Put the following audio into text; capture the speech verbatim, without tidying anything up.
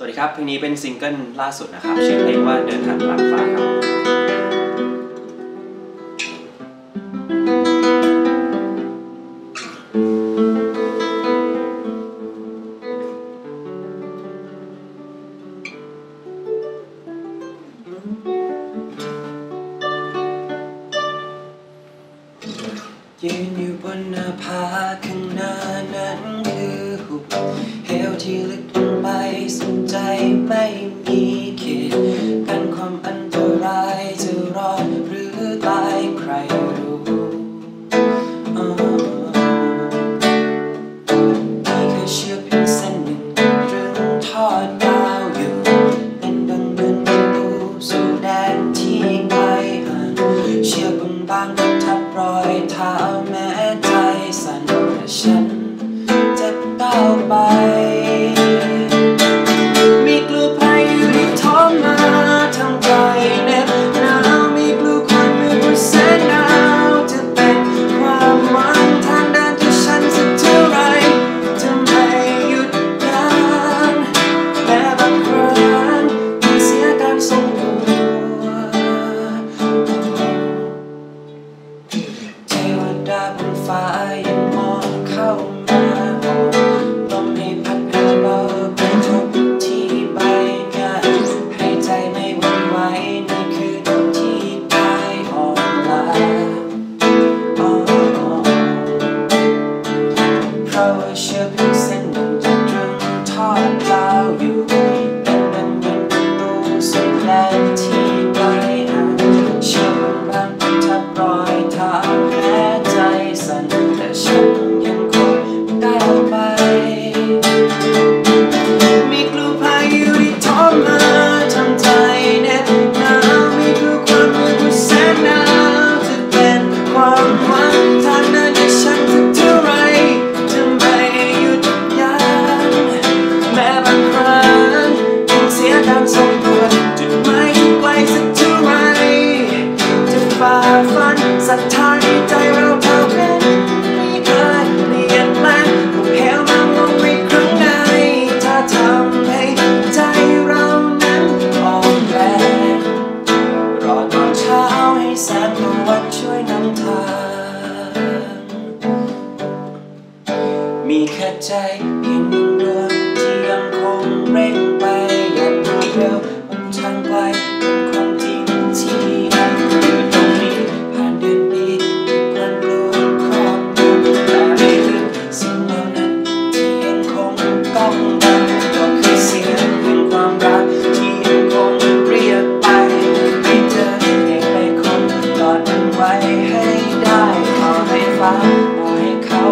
สวัสดีครับเพลงนี้เป็นซิงเกิลล่าสุดนะครับชื่อเพลงว่าเดินทางหลังฟ้าครับยืนอยู่บนหน้าผาข้างหน้านั้นคือหุบเหวที่ลึกลงไปสนใจไม่มีเขตกันความอันตรายจะรอดหรือตายใครรู้มีแค่เชือกเพียงเส้นหนึ่งเรื่องทอดยาวอยู่เป็นดังเดินประตูสู่แดนที่ไกลห่างเชือกบางๆทับรอยเท้าแม้ใจสั่นแต่ฉันจะก้าวไปมีกลัวภัยอยู่ที่ท้องมาทางไกลแน่หนาวมีกลัวความมืดแสนหนาวจะเป็นความหวังทางเดินที่ฉันสักเท่าไรจะไม่หยุดยั้งแม้บางครั้งมีเสียการทรงตัวบนฟ้ายังมองเข้ามาลมให้พัดให้เบาไปทุกที่ใบหน้าให้ใจไม่หวั่นไหวในคืนที่กายอ่อนล้าเพราะว่าเชือกเพียงเส้นหนึ่งจะตรึงทอดยาวอยู่เป็นดังเป็นประตูสู่แดนที่ไกลห่างเชือกบางๆทับรอยเท้าศรัทธาในใจเราเท่ากันไม่เคยเปลี่ยนแปลงหุบเหวมามองไปข้างในถ้าทำให้ใจเรานั้นอ่อนแรงรอตอนเช้าให้แสงตะวันช่วยนำทางมีแค่ใจเพียงดวงดวงที่ยังคงเร่งไปอย่างรวดเร็วบนทางไกลเป็นความจริงที่ให้ได้ขอให้ฟ้าขอให้เขา